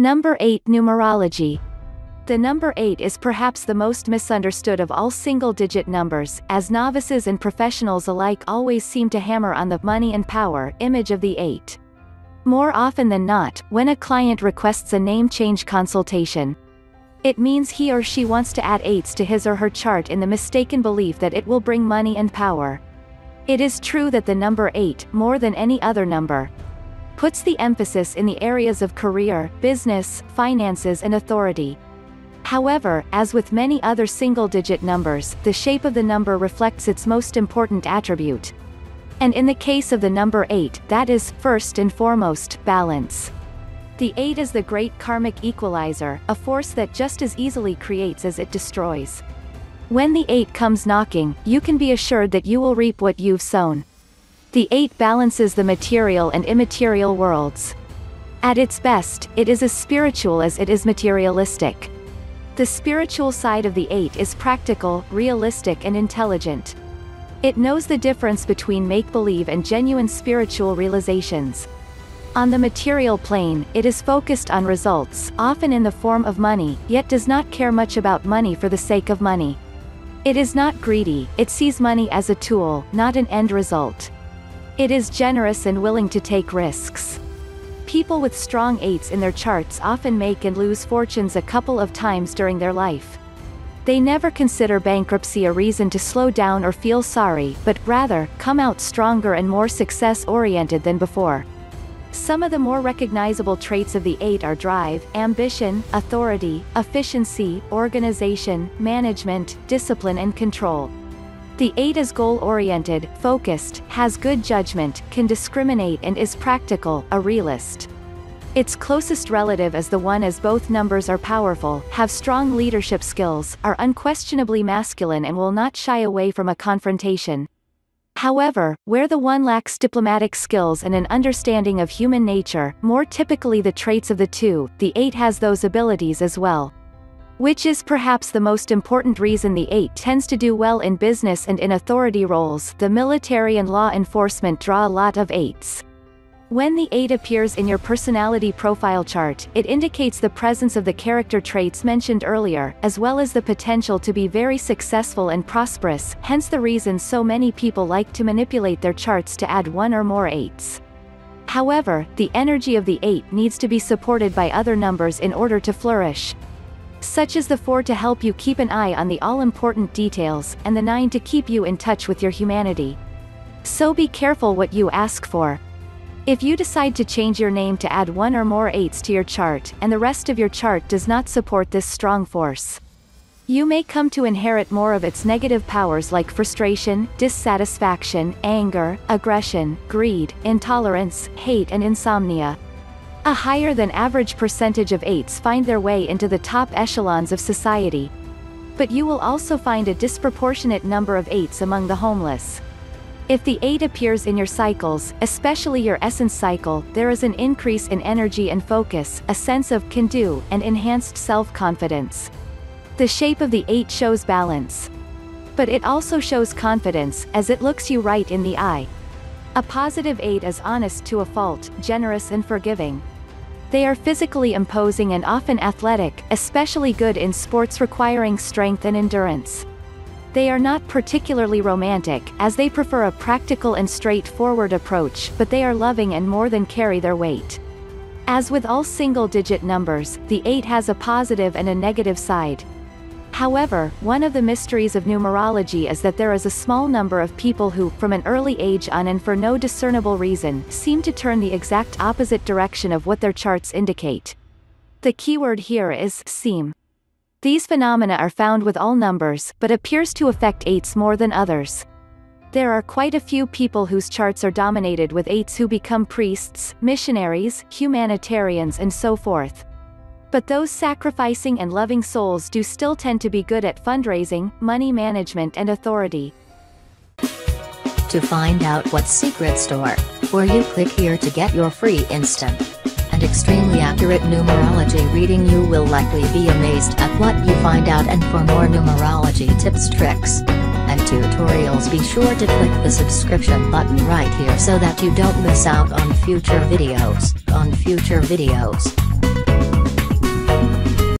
Number 8. Numerology. The number 8 is perhaps the most misunderstood of all single-digit numbers, as novices and professionals alike always seem to hammer on the money and power image of the 8. More often than not, when a client requests a name change consultation, it means he or she wants to add 8s to his or her chart in the mistaken belief that it will bring money and power. It is true that the number 8, more than any other number, puts the emphasis in the areas of career, business, finances and authority. However, as with many other single-digit numbers, the shape of the number reflects its most important attribute. And in the case of the number 8, that is, first and foremost, balance. The 8 is the great karmic equalizer, a force that just as easily creates as it destroys. When the 8 comes knocking, you can be assured that you will reap what you've sown. The 8 balances the material and immaterial worlds. At its best, it is as spiritual as it is materialistic. The spiritual side of the 8 is practical, realistic and intelligent. It knows the difference between make-believe and genuine spiritual realizations. On the material plane, it is focused on results, often in the form of money, yet does not care much about money for the sake of money. It is not greedy, it sees money as a tool, not an end result. It is generous and willing to take risks. People with strong 8s in their charts often make and lose fortunes a couple of times during their life. They never consider bankruptcy a reason to slow down or feel sorry, but rather, come out stronger and more success-oriented than before. Some of the more recognizable traits of the 8 are drive, ambition, authority, efficiency, organization, management, discipline and control. The 8 is goal-oriented, focused, has good judgment, can discriminate and is practical, a realist. Its closest relative is the 1, as both numbers are powerful, have strong leadership skills, are unquestionably masculine and will not shy away from a confrontation. However, where the 1 lacks diplomatic skills and an understanding of human nature, more typically the traits of the 2, the 8 has those abilities as well. Which is perhaps the most important reason the 8 tends to do well in business and in authority roles. The military and law enforcement draw a lot of 8s. When the 8 appears in your personality profile chart, it indicates the presence of the character traits mentioned earlier, as well as the potential to be very successful and prosperous, hence the reason so many people like to manipulate their charts to add 1 or more 8s. However, the energy of the 8 needs to be supported by other numbers in order to flourish. Such as the 4 to help you keep an eye on the all-important details, and the 9 to keep you in touch with your humanity. So be careful what you ask for. If you decide to change your name to add 1 or more 8s to your chart, and the rest of your chart does not support this strong force, you may come to inherit more of its negative powers like frustration, dissatisfaction, anger, aggression, greed, intolerance, hate and insomnia. A higher than average percentage of 8s find their way into the top echelons of society. But you will also find a disproportionate number of 8s among the homeless. If the 8 appears in your cycles, especially your essence cycle, there is an increase in energy and focus, a sense of can-do, and enhanced self-confidence. The shape of the 8 shows balance. But it also shows confidence, as it looks you right in the eye. A positive 8 is honest to a fault, generous and forgiving. They are physically imposing and often athletic, especially good in sports requiring strength and endurance. They are not particularly romantic, as they prefer a practical and straightforward approach, but they are loving and more than carry their weight. As with all single-digit numbers, the 8 has a positive and a negative side. However, one of the mysteries of numerology is that there is a small number of people who, from an early age on and for no discernible reason, seem to turn the exact opposite direction of what their charts indicate. The keyword here is seem. These phenomena are found with all numbers, but appears to affect 8s more than others. There are quite a few people whose charts are dominated with 8s who become priests, missionaries, humanitarians and so forth. But those sacrificing and loving souls do still tend to be good at fundraising, money management and authority. To find out what secret store, or you click here to get your free instant and extremely accurate numerology reading. You will likely be amazed at what you find out, and for more numerology tips, tricks, and tutorials be sure to click the subscription button right here so that you don't miss out on future videos.